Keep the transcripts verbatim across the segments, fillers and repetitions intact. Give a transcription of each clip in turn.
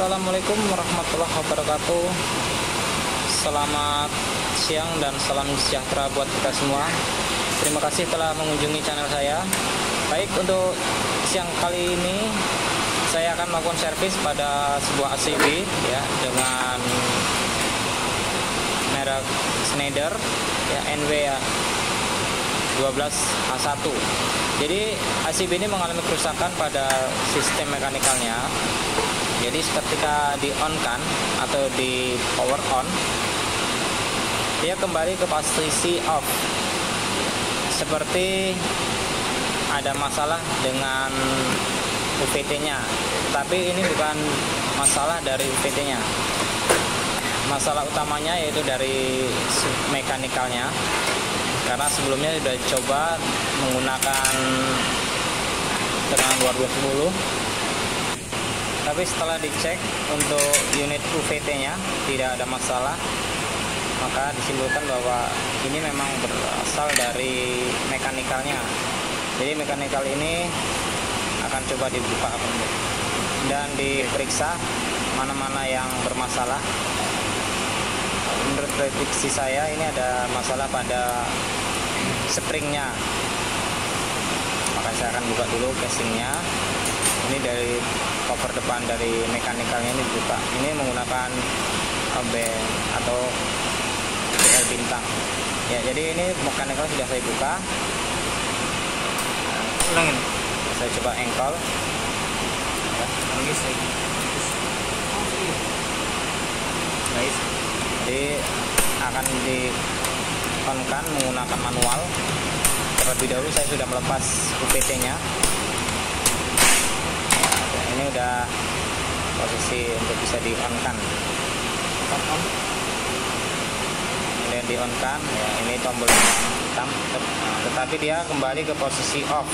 Assalamualaikum warahmatullahi wabarakatuh. Selamat siang dan salam sejahtera buat kita semua. Terima kasih telah mengunjungi channel saya. Baik, untuk siang kali ini saya akan melakukan servis pada sebuah A C B ya, dengan merek Schneider ya, N W dua belas H satu. Jadi A C B ini mengalami kerusakan pada sistem mekanikalnya. Jadi ketika di on kan atau di power on, dia kembali ke posisi off, seperti ada masalah dengan U P T nya. Tapi ini bukan masalah dari U P T nya, masalah utamanya yaitu dari mekanikalnya, karena sebelumnya sudah coba menggunakan tegangan dua ratus sepuluh, tapi setelah dicek untuk unit U V T-nya tidak ada masalah, maka disimpulkan bahwa ini memang berasal dari mekanikalnya. Jadi mekanikal ini akan coba dibuka dan diperiksa mana-mana yang bermasalah. Menurut prediksi saya ini ada masalah pada springnya, maka saya akan buka dulu casingnya. Ini dari cover depan dari mekanikalnya ini dibuka. Ini menggunakan obeng atau B L bintang. Ya, jadi ini mekanikal sudah saya buka. Ulangin. Saya coba engkol. Lengis lagi. Guys, jadi akan di-onkan menggunakan manual. Terlebih dahulu saya sudah melepas U P T-nya. Ini udah posisi untuk bisa di-on-kan. Kemudian di-on-kan, ya, ini tombol hitam, tetapi dia kembali ke posisi off.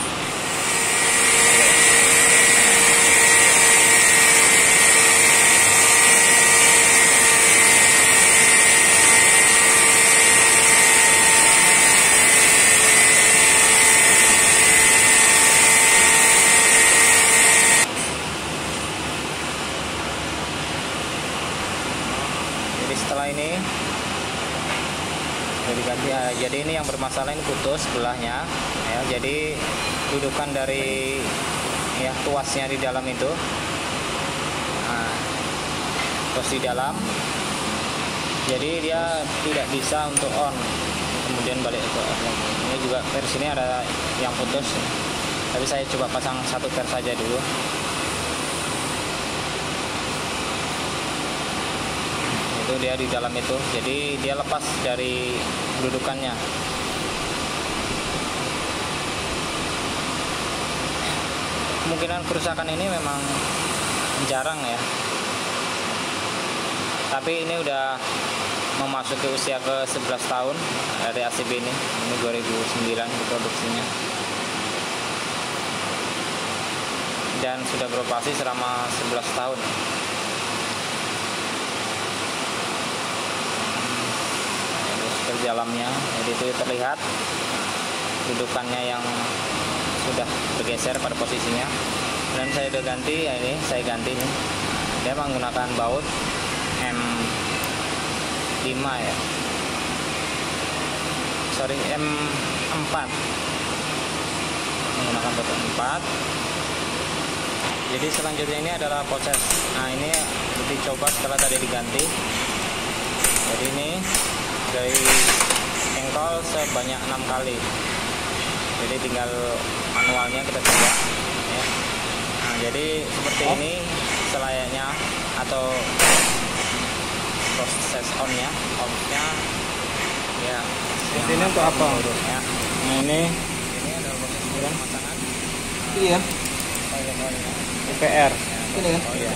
Setelah ini jadi, ya, jadi ini yang bermasalah ini putus sebelahnya ya, jadi dudukan dari ya tuasnya di dalam itu, nah, terus di dalam jadi dia tidak bisa untuk on, kemudian balik ke off. Ini juga pers ini ada yang putus, tapi saya coba pasang satu pers saja dulu. Dia di dalam itu, jadi dia lepas dari dudukannya. Kemungkinan kerusakan ini memang jarang ya, tapi ini udah memasuki usia ke sebelas tahun dari A C B ini. Ini dua ribu sembilan produksinya dan sudah beroperasi selama sebelas tahun. Dalamnya jadi itu terlihat dudukannya yang sudah bergeser pada posisinya, dan saya udah ganti ya, ini saya ganti nih, dia menggunakan baut M lima ya, sorry M empat, menggunakan baut M empat. Jadi selanjutnya ini adalah proses, nah ini dicoba setelah tadi diganti. Jadi ini dari engkol sebanyak enam kali, jadi tinggal manualnya kita coba ya. Nah, jadi seperti oh. ini selayaknya atau proses onnya, offnya ya. Ini untuk apa ya. Nah, ini ini adalah proses pemasangan iya U P R ini kan. Oh, ya.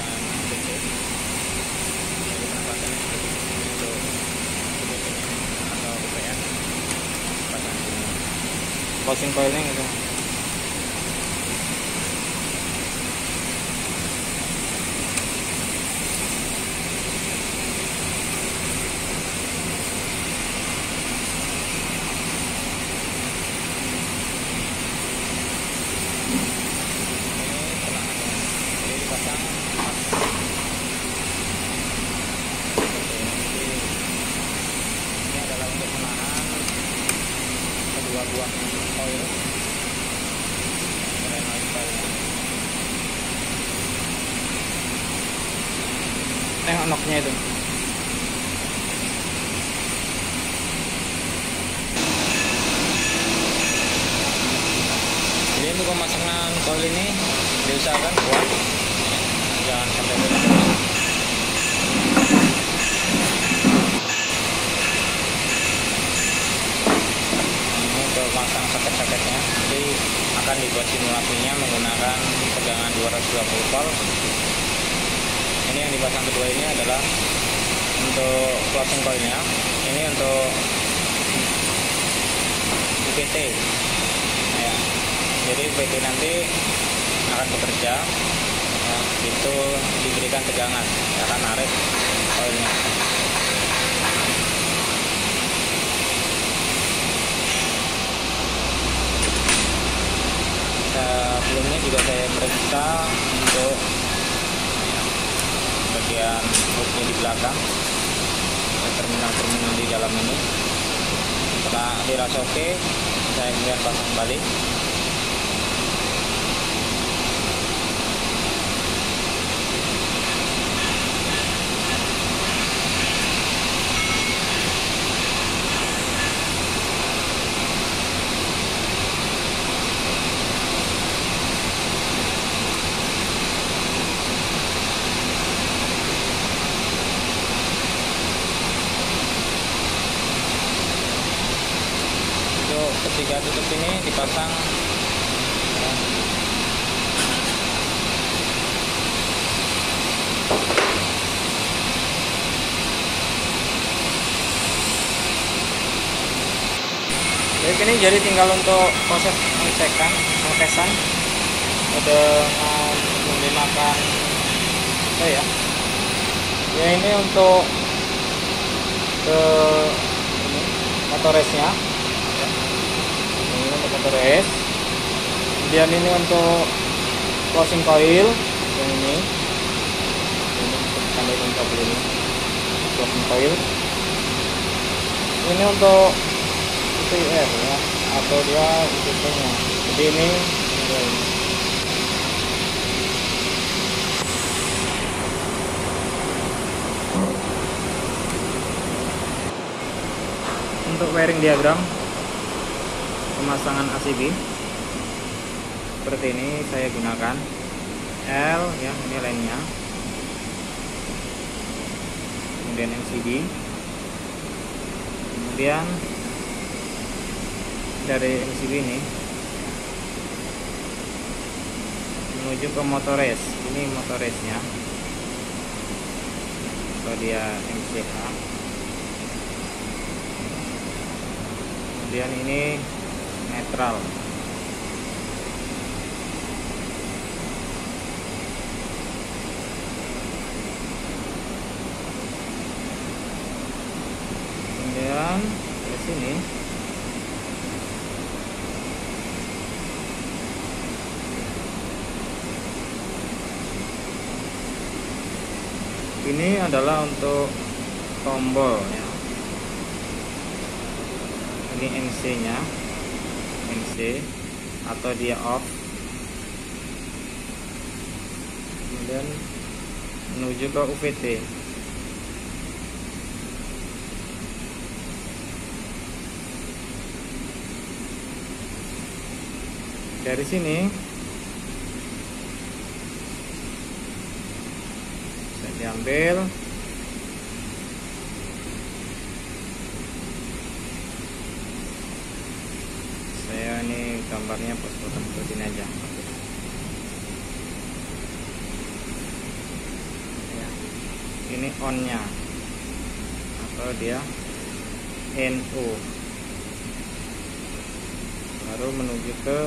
Closing coilnya gitu. Ini buang coil remote coil tengok knocknya itu. Jadi untuk pemasangan coil ini diusahakan kuat, jangan sampai berlepas. Pasang soket-soketnya, jadi akan dibuat simulasinya menggunakan tegangan dua ratus dua puluh volt. Ini yang dipasang kedua ini adalah untuk closing coilnya, ini untuk U P T ya. Jadi U P T nanti akan bekerja ya, itu diberikan tegangan akan narik coilnya. Sebelumnya juga saya periksa untuk bagian hooknya di belakang, terminal-terminal di dalam ini. Setelah dirasa oke, saya kemudian pasang kembali. Ketiga tutup ini dipasang ya. Jadi ini jadi tinggal untuk proses pengecekan, pengetesan dengan menggunakan apa ya? Ya ini untuk ke ini motor race-nya. Motor race, kemudian ini untuk closing coil yang ini, ini sampai untuk ini closing coil, ini untuk U V R ya atau dia U P T-nya. Jadi ini, ini. Untuk wiring diagram pemasangan A C B seperti ini saya gunakan L ya, ini lainnya, kemudian M C B, kemudian dari M C B ini menuju ke motor race, ini motor race nya atau dia M C H, kemudian ini netral. Kemudian dari sini ini adalah untuk tombol ya. Ini M C-nya. M C atau dia off, kemudian menuju ke U P T. Dari sini bisa diambil gambarnya, pos-posan seperti ini aja ya. Ini on nya atau dia N O, baru menuju ke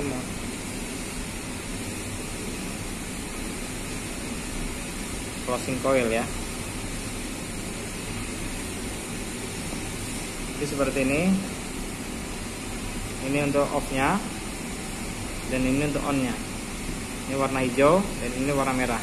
closing coil ya. Jadi seperti ini, ini untuk off nya dan ini untuk on nya ini warna hijau dan ini warna merah.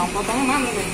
Potong-potongnya mana nih?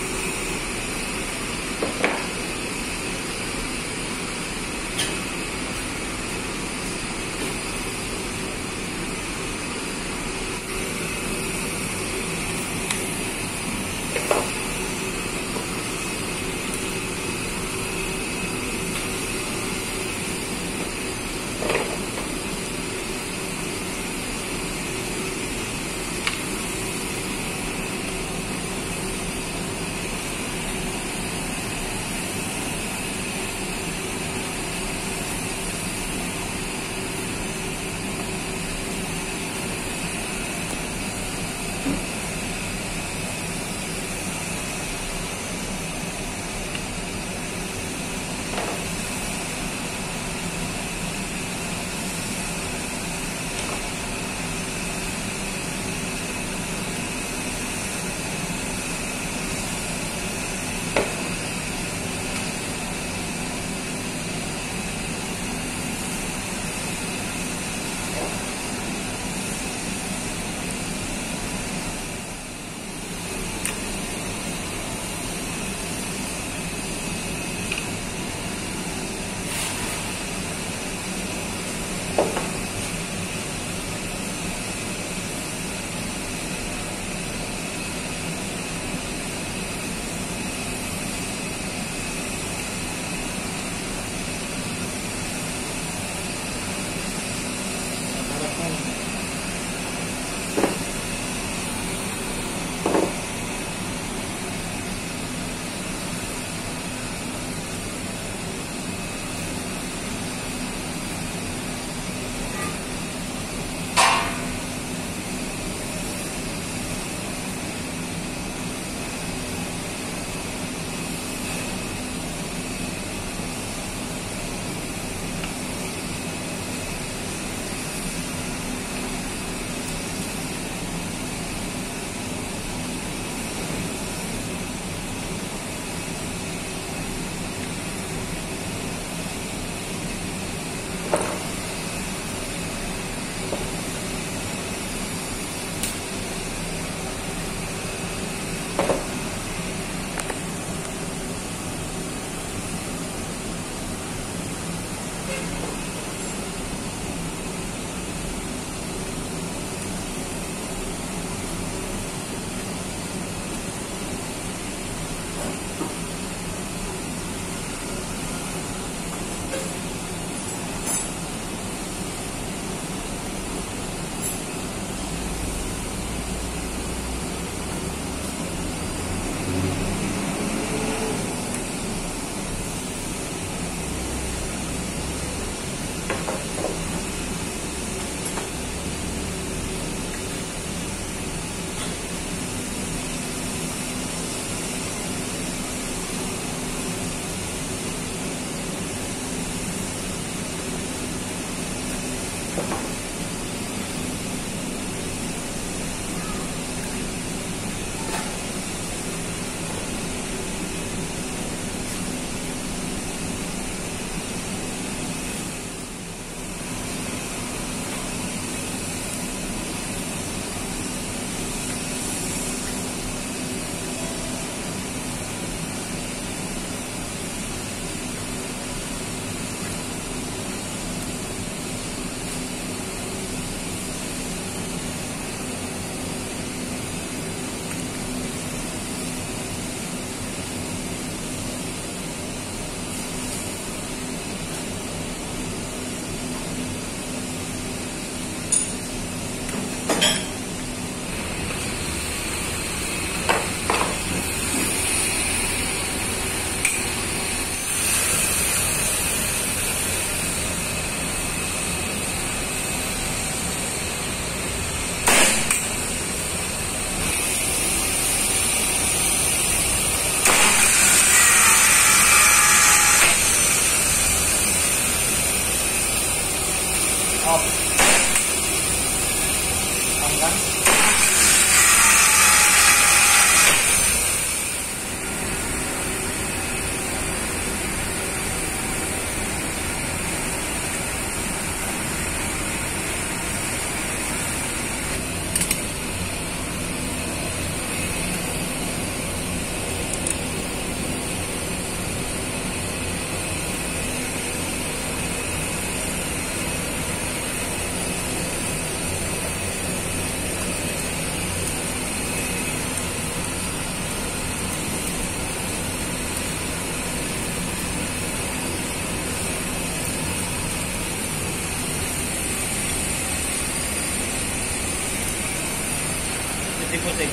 pusing-pusing.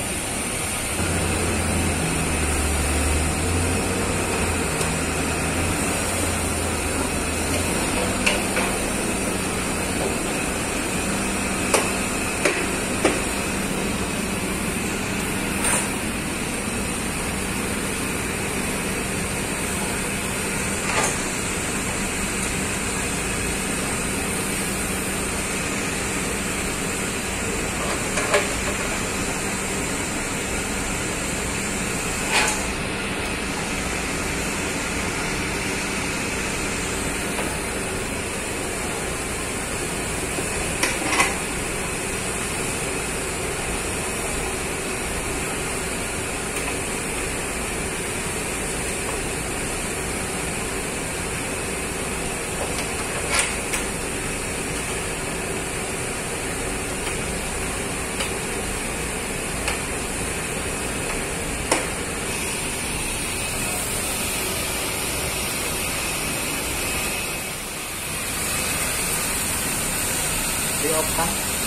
Oke.